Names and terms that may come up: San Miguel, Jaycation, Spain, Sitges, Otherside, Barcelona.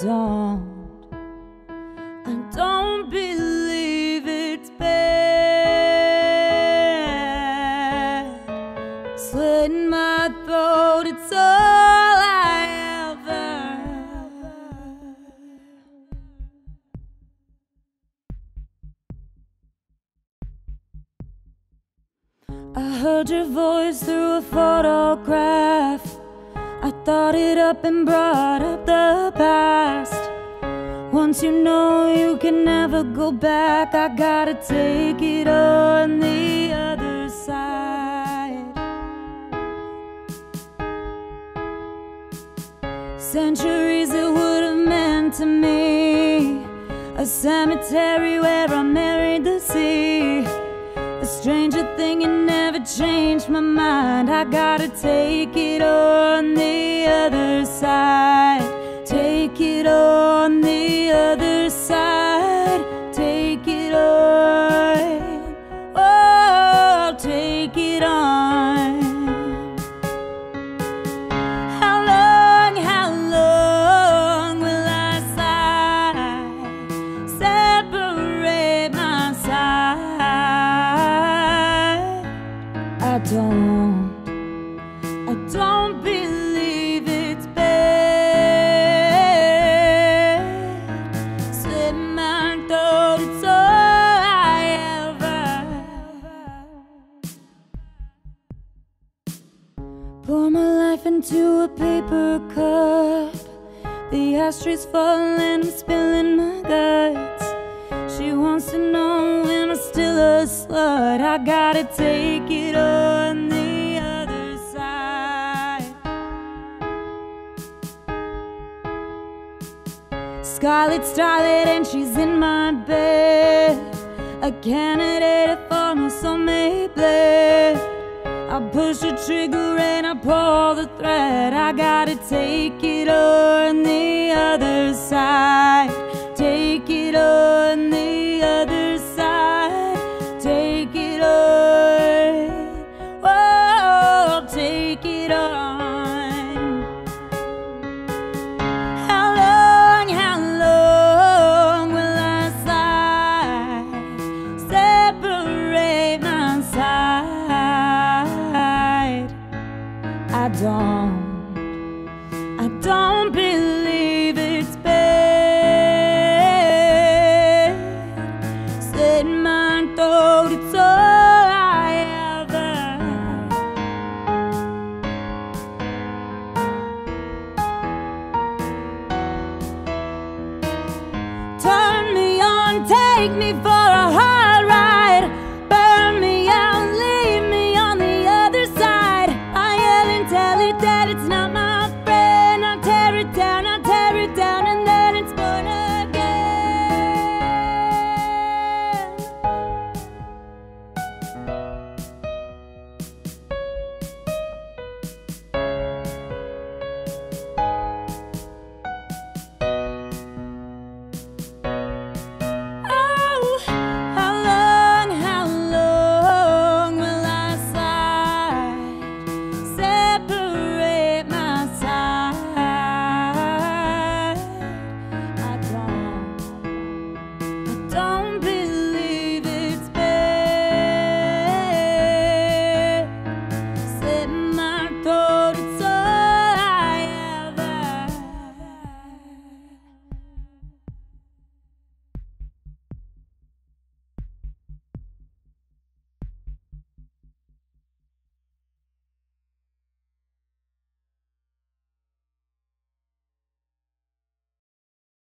I don't believe it's bad. Slit in my throat, it's all I ever. I heard your voice through a photograph. I thought it up and brought up the past. Once you know you can never go back, I gotta take it on the other side. Centuries it would have meant to me, a cemetery where I married the sea. A stranger thing, it never changed my mind. I gotta take it on the other side. Take it on the other side. Take it on. Oh, take it on. How long will I slide? Separate my side. I don't believe. Pour my life into a paper cup. The ashtrays falling and I'm spilling my guts. She wants to know am I still a slut? I gotta take it on the other side. Scarlet starlet and she's in my bed, a candidate for my soulmate blade. I push the trigger and I pull the thread. I gotta take it on the other side. Take it on the other side. Take it on. Oh, take it on. How long will I slide? Separate my side. I don't believe it's bad. Slit in my throat, it's all I ever. Turn me on, take me for